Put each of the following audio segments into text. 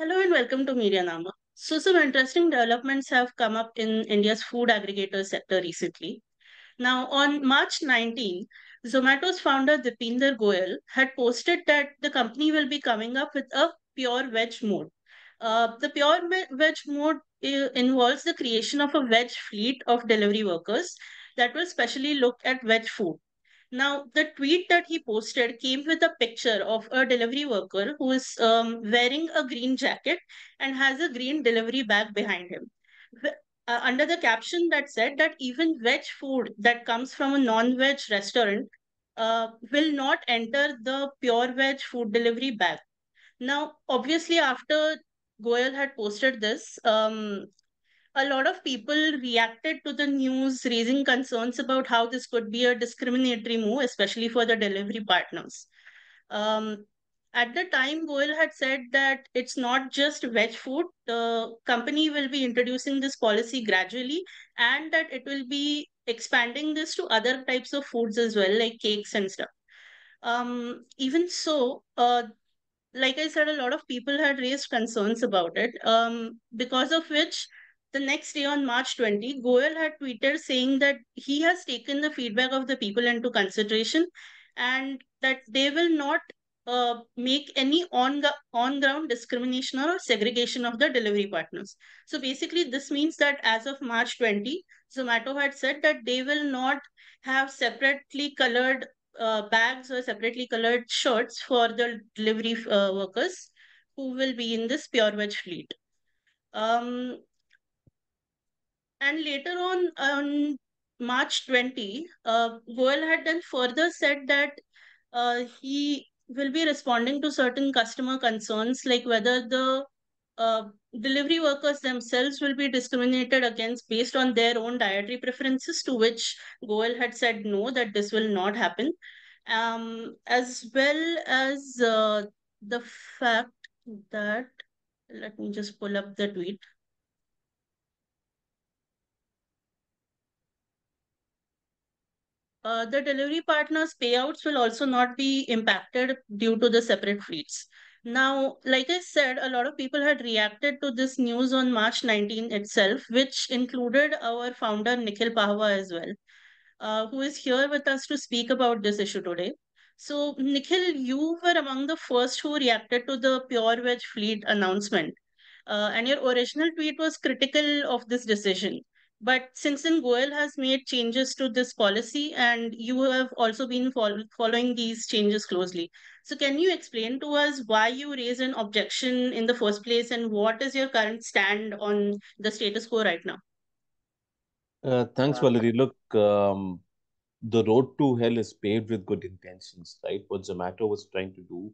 Hello and welcome to MediaNama. So some interesting developments have come up in India's food aggregator sector recently. Now on March 19, Zomato's founder Deepinder Goyal had posted that the company will be coming up with a pure veg mode. The pure veg mode involves the creation of a veg fleet of delivery workers that will specially look at veg food. Now, the tweet that he posted came with a picture of a delivery worker who is wearing a green jacket and has a green delivery bag behind him. Under the caption that said that even veg food that comes from a non-veg restaurant will not enter the pure veg food delivery bag. Now, obviously, after Goyal had posted this, a lot of people reacted to the news, raising concerns about how this could be a discriminatory move, especially for the delivery partners. At the time, Goyal had said that it's not just veg food. The company will be introducing this policy gradually and that it will be expanding this to other types of foods as well, like cakes and stuff. Even so, like I said, a lot of people had raised concerns about it, because of which the next day on March 20, Goyal had tweeted saying that he has taken the feedback of the people into consideration and that they will not make any on-ground discrimination or segregation of the delivery partners. So basically, this means that as of March 20, Zomato had said that they will not have separately colored bags or separately colored shirts for the delivery workers who will be in this pure veg fleet. And later on March 20, Goyal had then further said that he will be responding to certain customer concerns, like whether the delivery workers themselves will be discriminated against based on their own dietary preferences, to which Goyal had said no, that this will not happen. As well as the fact that, let me just pull up the tweet. The delivery partners' payouts will also not be impacted due to the separate fleets. Now, like I said, a lot of people had reacted to this news on March 19 itself, which included our founder, Nikhil Pahwa, as well, who is here with us to speak about this issue today. So, Nikhil, you were among the first who reacted to the pure veg fleet announcement. And your original tweet was critical of this decision. But since then, Goyal has made changes to this policy, and you have also been following these changes closely. So can you explain to us why you raised an objection in the first place, and what is your current stand on the status quo right now? Thanks, Valerie. Look, the road to hell is paved with good intentions, right? What Zomato was trying to do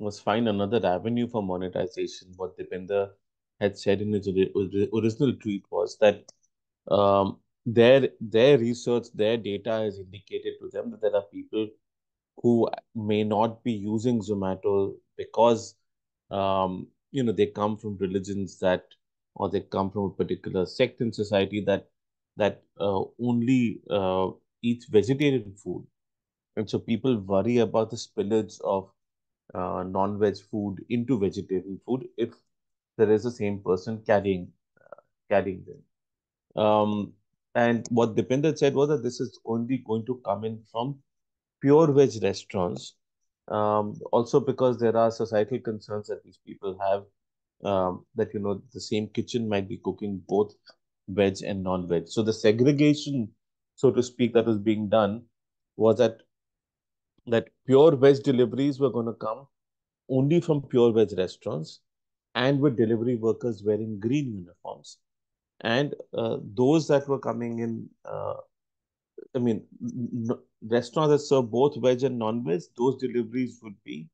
was find another avenue for monetization. What Deepinder had said in his original tweet was that their research, their data has indicated to them that there are people who may not be using Zomato because, they come from religions that, or they come from a particular sect in society that only eats vegetarian food. And so people worry about the spillage of non-veg food into vegetarian food if there is the same person carrying them. And what Deepinder said was that this is only going to come in from pure veg restaurants, also because there are societal concerns that these people have, that, the same kitchen might be cooking both veg and non-veg. So the segregation, so to speak, that was being done was that pure veg deliveries were going to come only from pure veg restaurants and with delivery workers wearing green uniforms. And those that were coming in, restaurants that serve both veg and non-veg, those deliveries would be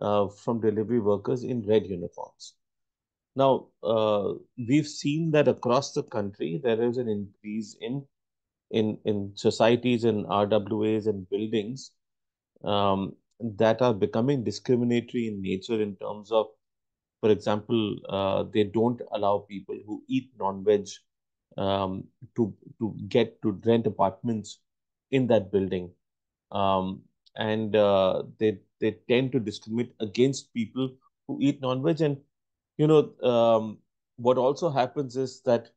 from delivery workers in red uniforms. Now, we've seen that across the country, there is an increase in societies and RWAs and buildings that are becoming discriminatory in nature in terms of, for example, they don't allow people who eat non-veg to rent apartments in that building, and they tend to discriminate against people who eat non-veg, and what also happens is that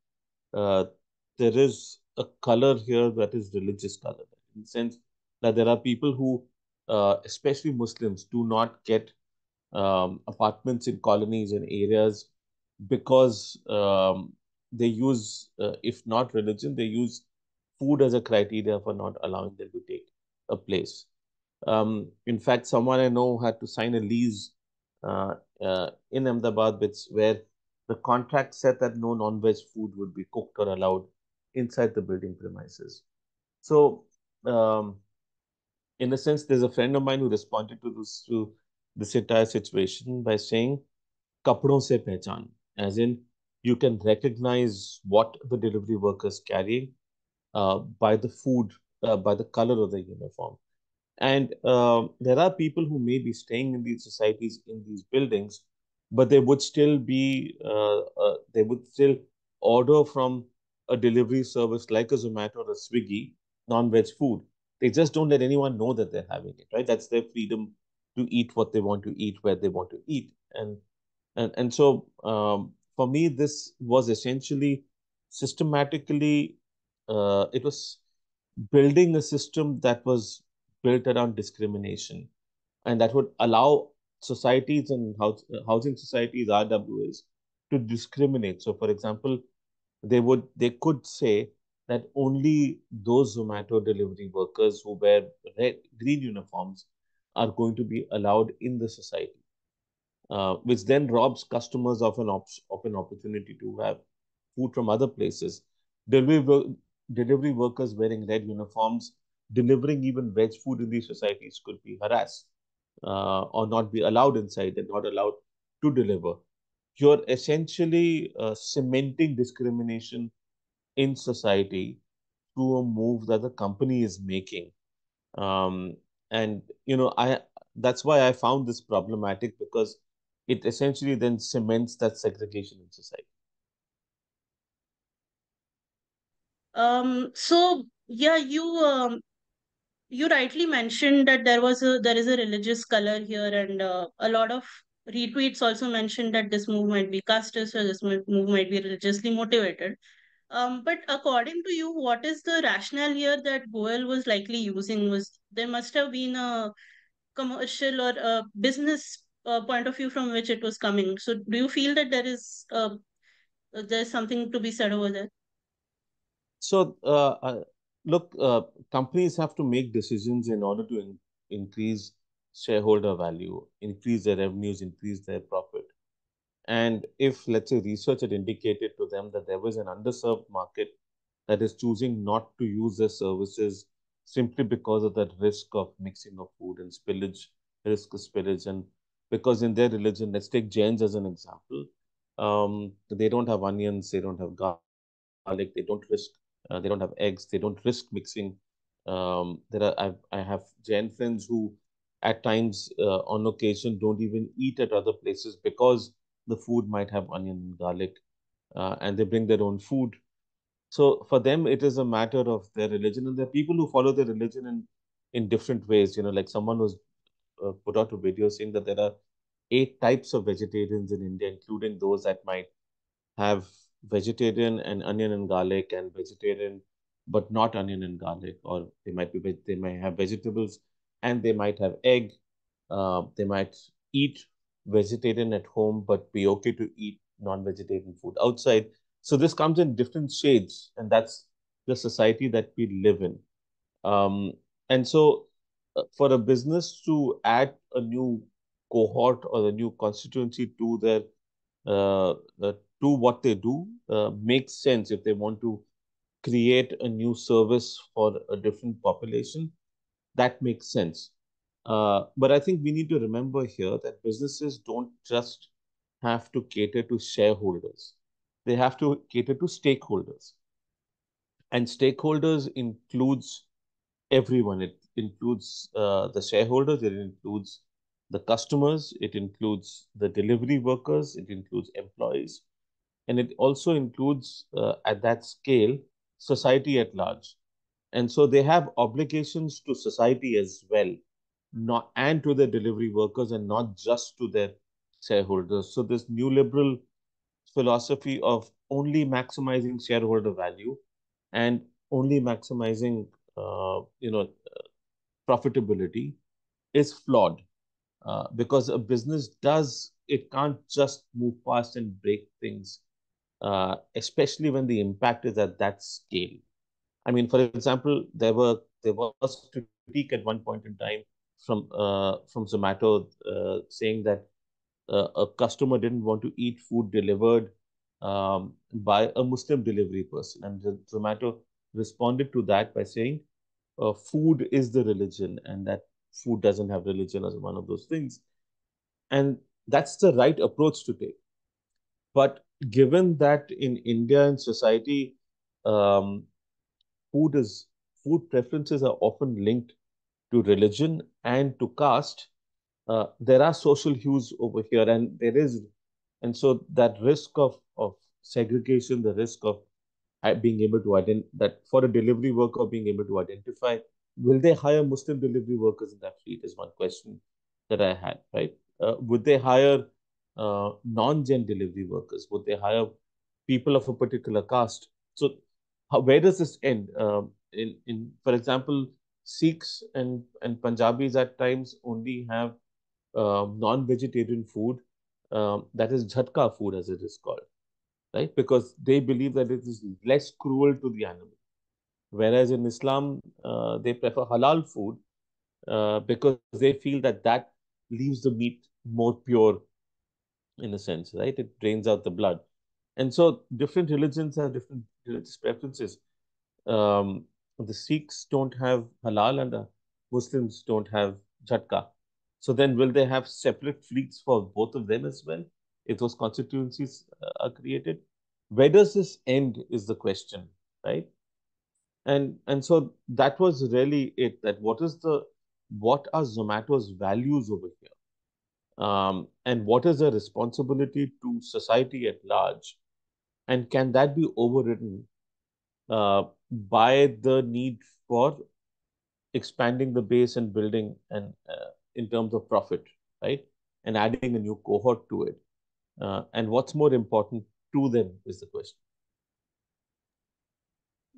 there is a color here that is religious color, in the sense that there are people who, especially Muslims, do not get apartments in colonies and areas because they use, if not religion, they use food as a criteria for not allowing them to take a place. In fact, someone I know had to sign a lease in Ahmedabad, where the contract said that no non-veg food would be cooked or allowed inside the building premises. So, in a sense, there's a friend of mine who responded to this entire situation by saying, "Kapdon se pehchan," as in you can recognize what the delivery workers carry by the food, by the color of the uniform. And there are people who may be staying in these societies, in these buildings, but they would still be, they would still order from a delivery service like a Zomato or a Swiggy non-veg food. They just don't let anyone know that they're having it, right? That's their freedom to eat what they want to eat, where they want to eat. And so for me, this was essentially systematically, it was building a system that was built around discrimination, and that would allow societies and housing societies, RWAs, to discriminate. So, for example, they could say that only those Zomato delivery workers who wear green uniforms are going to be allowed in the society, which then robs customers of an opportunity to have food from other places. Delivery workers wearing red uniforms delivering even veg food in these societies could be harassed or not be allowed inside and not allowed to deliver. You're essentially cementing discrimination in society through a move that the company is making. And, that's why I found this problematic, because it essentially then cements that segregation in society. You rightly mentioned that there is a religious color here, and a lot of retweets also mentioned that this move might be casteist or this move might be religiously motivated. But according to you, what is the rationale here that Goyal was likely using? There must have been a commercial or a business point of view from which it was coming. So do you feel that there's something to be said over there? So, look, companies have to make decisions in order to increase shareholder value, increase their revenues, increase their profit. And if, let's say, research had indicated to them that there was an underserved market that is choosing not to use their services simply because of that risk of mixing of food and spillage, risk of spillage, and because in their religion, let's take Jains as an example, they don't have onions, they don't have garlic, they don't risk. They don't have eggs. They don't risk mixing. I have Jain friends who, at times, on occasion, don't even eat at other places because the food might have onion and garlic, and they bring their own food. So for them, it is a matter of their religion, and there are people who follow their religion in different ways. Like someone was put out a video saying that there are 8 types of vegetarians in India, including those that might have vegetarian and onion and garlic, and vegetarian but not onion and garlic, or they may have vegetables and they might have egg. They might eat vegetarian at home but be okay to eat non-vegetarian food outside. So this comes in different shades, and that's the society that we live in. And so for a business to add a new cohort or a new constituency to their to what they do makes sense if they want to create a new service for a different population. That makes sense. But I think we need to remember here that businesses don't just have to cater to shareholders. They have to cater to stakeholders. And stakeholders includes everyone. It includes the shareholders. It includes the customers. It includes the delivery workers. It includes employees. And it also includes, at that scale, society at large. And so they have obligations to society as well, and to their delivery workers, and not just to their shareholders. So this new liberal philosophy of only maximizing shareholder value and only maximizing profitability is flawed, because a business can't just move past and break things, especially when the impact is at that scale. I mean, for example, there was critique at one point in time from Zomato saying that a customer didn't want to eat food delivered by a Muslim delivery person, and Zomato responded to that by saying food is the religion, and that food doesn't have religion as one of those things. And that's the right approach to take. But given that in India and society, food preferences are often linked to religion and to caste, there are social hues over here, and so that risk of segregation, the risk of being able to identify that for a delivery worker being able to identify, will they hire Muslim delivery workers in that field is one question that I had, right? Would they hire non-gen delivery workers? Would they hire people of a particular caste? So where does this end? For example, Sikhs and Punjabis at times only have non-vegetarian food, that is jhatka food as it is called, right? Because they believe that it is less cruel to the animal. Whereas in Islam, they prefer halal food because they feel that that leaves the meat more pure in a sense, right? It drains out the blood. And so different religions have different religious preferences. The Sikhs don't have halal and the Muslims don't have jhatka. So then will they have separate fleets for both of them as well if those constituencies are created? Where does this end is the question, right? And so that was really it, that what are Zomato's values over here? And what is their responsibility to society at large? And can that be overridden by the need for expanding the base and building and in terms of profit, right? And adding a new cohort to it. And what's more important to them is the question.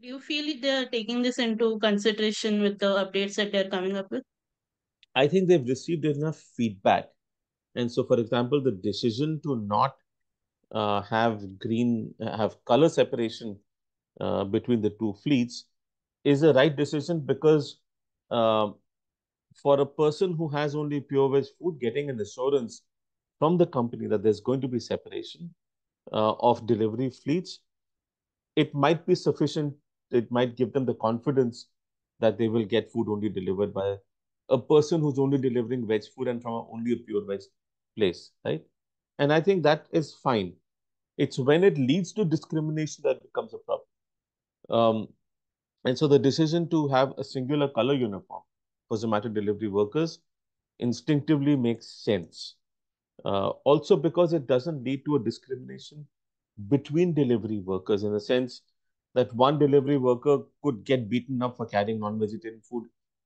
Do you feel they're taking this into consideration with the updates that they're coming up with? I think they've received enough feedback. And so, for example, the decision to not have color separation between the two fleets is a right decision, because for a person who has only pure veg food, getting an assurance from the company that there's going to be separation of delivery fleets, it might be sufficient. It might give them the confidence that they will get food only delivered by a person who's only delivering veg food and from only a pure veg place, right? And I think that is fine. It's when it leads to discrimination that becomes a problem. And so the decision to have a singular color uniform for Zomato delivery workers instinctively makes sense. Also because it doesn't lead to a discrimination between delivery workers, in the sense that one delivery worker could get beaten up for carrying non-vegetarian food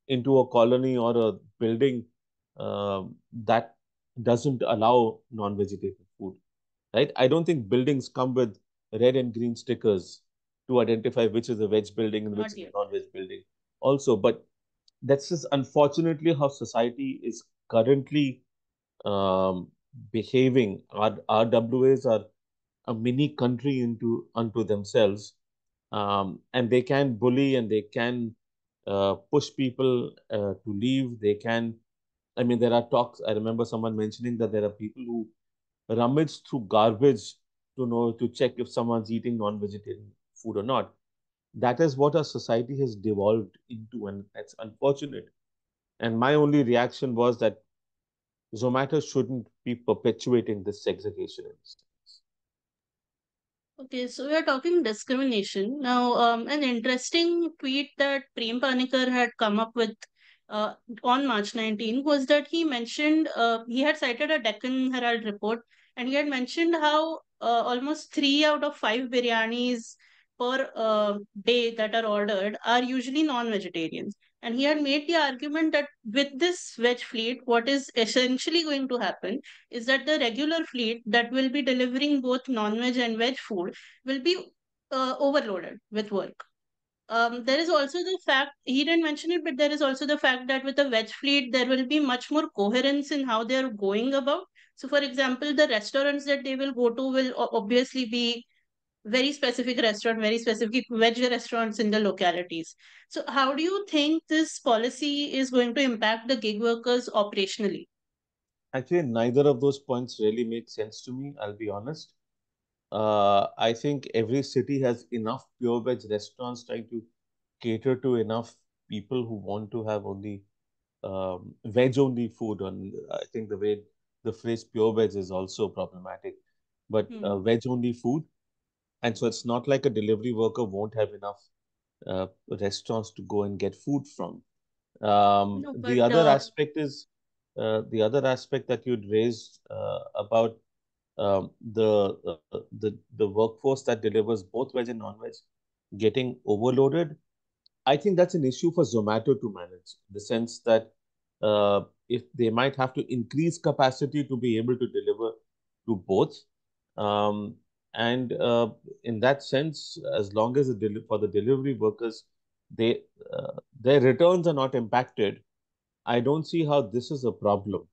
into a colony or a building that doesn't allow non-vegetarian food, right? I don't think buildings come with red and green stickers to identify which is a veg building and which is a non-veg building also. But that's just unfortunately how society is currently behaving. Our RWAs are a mini country unto themselves, and they can bully and they can push people to leave. They can, I mean, there are talks. I remember someone mentioning that there are people who rummage through garbage to check if someone's eating non-vegetarian food or not. That is what our society has devolved into, and that's unfortunate. And my only reaction was that Zomato shouldn't be perpetuating this segregation. Okay, so we are talking discrimination. Now, an interesting tweet that Prem Panikar had come up with on March 19 was that he mentioned, he had cited a Deccan Herald report, and he had mentioned how almost 3 out of 5 biryanis per day that are ordered are usually non-vegetarians. And he had made the argument that with this wedge fleet, what is essentially going to happen is that the regular fleet that will be delivering both non-veg and veg food will be overloaded with work. There is also the fact, he didn't mention it, but there is also the fact that with the veg fleet, there will be much more coherence in how they're going about. So for example, the restaurants that they will go to will obviously be very specific restaurant, very specific veg restaurants in the localities. So how do you think this policy is going to impact the gig workers operationally? Actually, neither of those points really made sense to me, I'll be honest. I think every city has enough pure veg restaurants trying to cater to enough people who want to have only veg-only food. And I think the way the phrase pure veg is also problematic, but veg-only food. And so it's not like a delivery worker won't have enough restaurants to go and get food from. The other aspect that you'd raised about the workforce that delivers both veg and non-veg getting overloaded. I think that's an issue for Zomato to manage, in the sense that if they might have to increase capacity to be able to deliver to both. And in that sense, as long as for the delivery workers, their returns are not impacted, I don't see how this is a problem.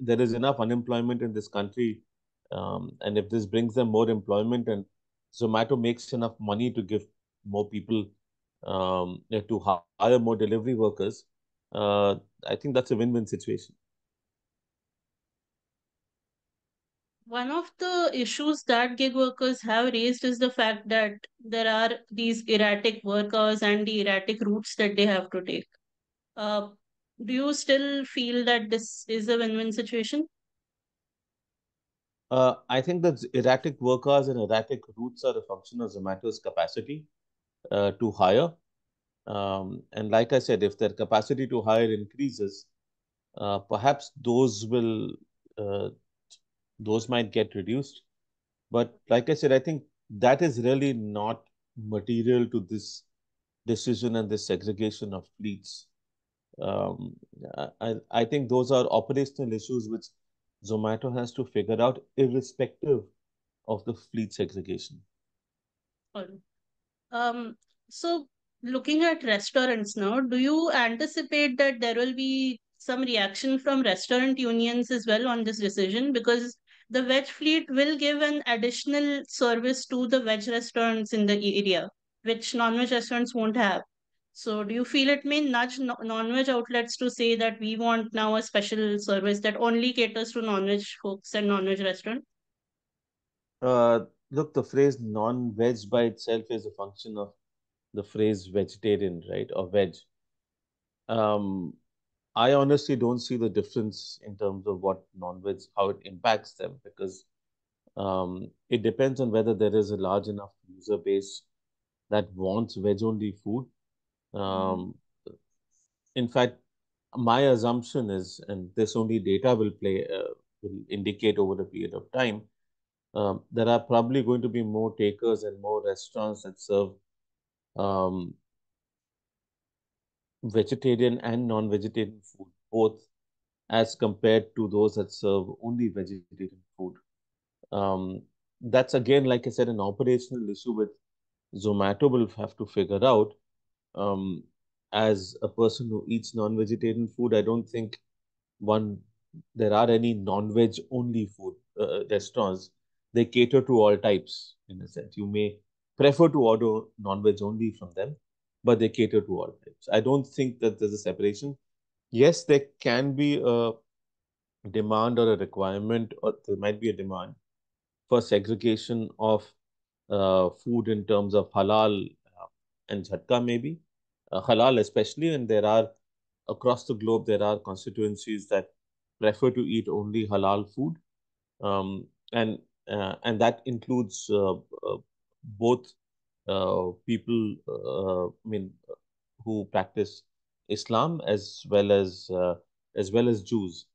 There is enough unemployment in this country, and if this brings them more employment and Zomato makes enough money to give more people, to hire more delivery workers, I think that's a win-win situation. One of the issues that gig workers have raised is the fact that there are these erratic workers and the erratic routes that they have to take. Do you still feel that this is a win-win situation? I think that erratic workers and erratic routes are a function of Zomato's capacity to hire. And like I said, if their capacity to hire increases, perhaps those will... those might get reduced. But like I said, I think that is really not material to this decision and this segregation of fleets. I think those are operational issues which Zomato has to figure out irrespective of the fleet segregation. So looking at restaurants now, do you anticipate that there will be some reaction from restaurant unions as well on this decision? Because the veg fleet will give an additional service to the veg restaurants in the area, which non-veg restaurants won't have. So do you feel it may nudge non-veg outlets to say that we want now a special service that only caters to non-veg folks and non-veg restaurants? Look, the phrase non-veg by itself is a function of the phrase vegetarian, right? Or veg. I honestly don't see the difference in terms of what non-veg, how it impacts them, because it depends on whether there is a large enough user base that wants veg-only food. In fact, my assumption is, and this only data will indicate over a period of time, there are probably going to be more takers and more restaurants that serve vegetarian and non-vegetarian food, both, as compared to those that serve only vegetarian food. That's again, like I said, an operational issue with Zomato will have to figure out. As a person who eats non-vegetarian food, I don't think there are any non-veg only food restaurants. They cater to all types, in a sense. You may prefer to order non-veg only from them, but they cater to all types. I don't think that there's a separation. Yes, there can be a demand or a requirement, or there might be a demand for segregation of food in terms of halal and jhatka, maybe. Halal especially, and there are, across the globe, there are constituencies that prefer to eat only halal food. And that includes both people who practice Islam as well as Jews,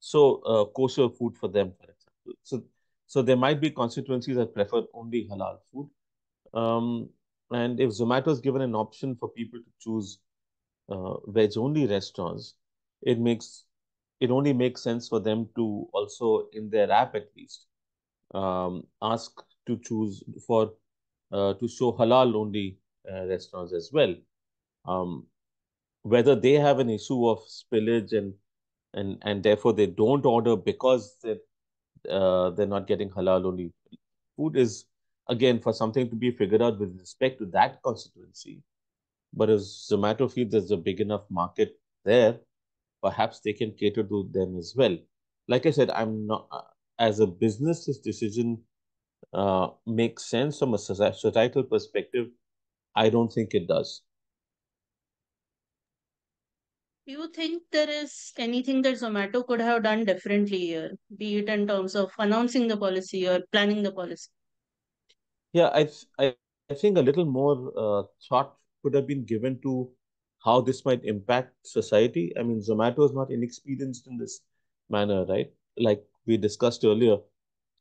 so kosher food for them, for example. So there might be constituencies that prefer only halal food. And if Zomato is given an option for people to choose veg-only restaurants, it only makes sense for them to also, in their app at least, ask to choose for to show halal-only restaurants as well. Whether they have an issue of spillage and therefore they don't order because they're not getting halal-only food is, again, for something to be figured out with respect to that constituency. But if Zomato feels there's a big enough market there, perhaps they can cater to them as well. Like I said, I'm not, as a business, this decision makes sense from a societal perspective. I don't think it does. Do you think there is anything that Zomato could have done differently here, be it in terms of announcing the policy or planning the policy? Yeah, I think a little more thought could have been given to how this might impact society. I mean, Zomato is not inexperienced in this manner, right? Like we discussed earlier,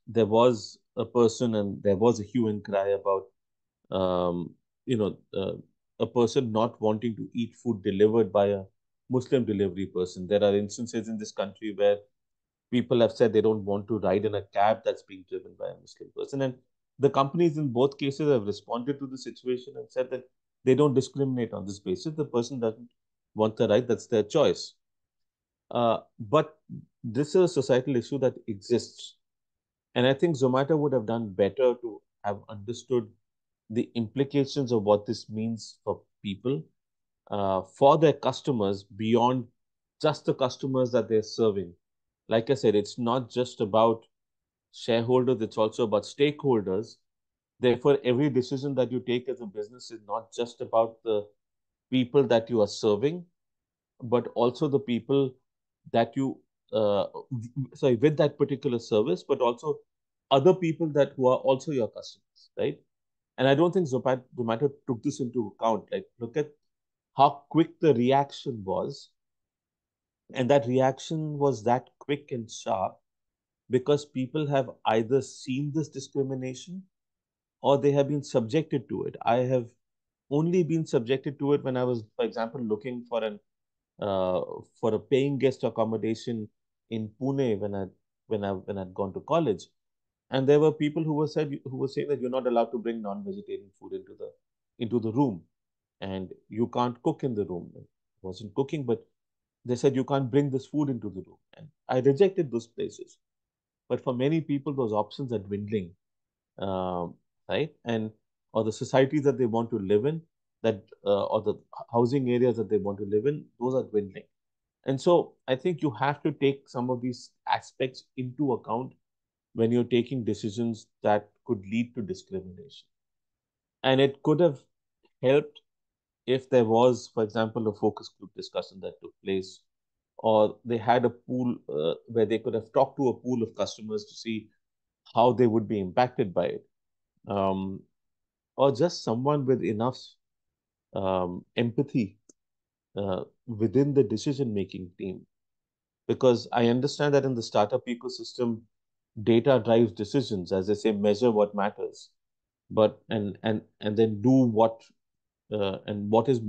there was a person and there was a hue and cry about, a person not wanting to eat food delivered by a Muslim delivery person. There are instances in this country where people have said they don't want to ride in a cab that's being driven by a Muslim person. And the companies in both cases have responded to the situation and said that they don't discriminate on this basis. The person doesn't want the right, that's their choice. But this is a societal issue that exists. And I think Zomato would have done better to have understood the implications of what this means for people, for their customers, beyond just the customers that they're serving. Like I said, it's not just about shareholders, it's also about stakeholders. Therefore, every decision that you take as a business is not just about the people that you are serving, but also the people that you, with that particular service, but also other people who are also your customers, right? And I don't think Zomato took this into account. Like, look at how quick the reaction was. And that reaction was that quick and sharp because people have either seen this discrimination or they have been subjected to it. I have only been subjected to it when I was, for example, looking for a paying guest accommodation in Pune when I'd gone to college, and there were people who were saying that you're not allowed to bring non-vegetarian food into the room, and you can't cook in the room. I wasn't cooking, but they said you can't bring this food into the room, and I rejected those places. But for many people, those options are dwindling, right? Or the societies that they want to live in, or the housing areas that they want to live in, those are dwindling. And so I think you have to take some of these aspects into account when you're taking decisions that could lead to discrimination. And it could have helped if there was, for example, a focus group discussion that took place, or they had a pool where they could have talked to a pool of customers to see how they would be impacted by it, or just someone with enough empathy within the decision-making team. Because I understand that in the startup ecosystem, data drives decisions. As they say, measure what matters, and then do what, and what is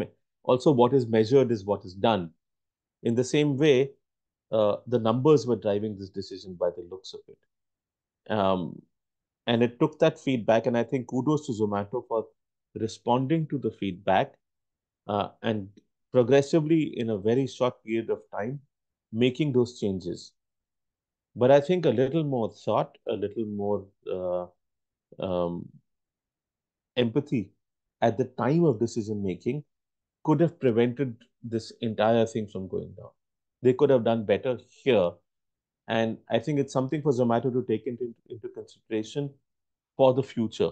also what is measured is what is done. In the same way, the numbers were driving this decision by the looks of it. And it took that feedback, and I think kudos to Zomato for responding to the feedback and progressively, in a very short period of time, making those changes. But I think a little more thought, a little more empathy at the time of decision making could have prevented this entire thing from going down. They could have done better here. And I think it's something for Zomato to take into consideration for the future.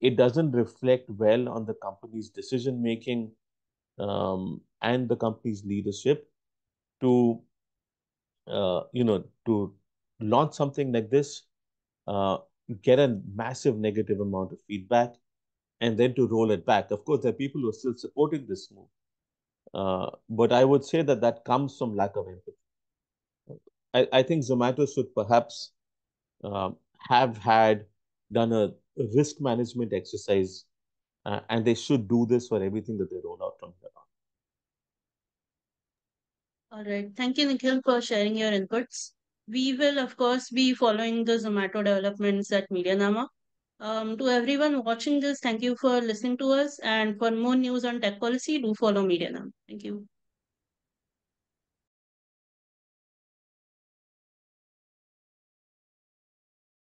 It doesn't reflect well on the company's decision-making and the company's leadership to, to launch something like this, get a massive negative amount of feedback, and then to roll it back. Of course, there are people who are still supporting this move. But I would say that comes from lack of empathy. I think Zomato should perhaps have done a risk management exercise And they should do this for everything that they roll out from here on. All right. Thank you, Nikhil, for sharing your inputs. We will, of course, be following the Zomato developments at MediaNama. To everyone watching this, thank you for listening to us. And for more news on tech policy, do follow MediaNama. Thank you.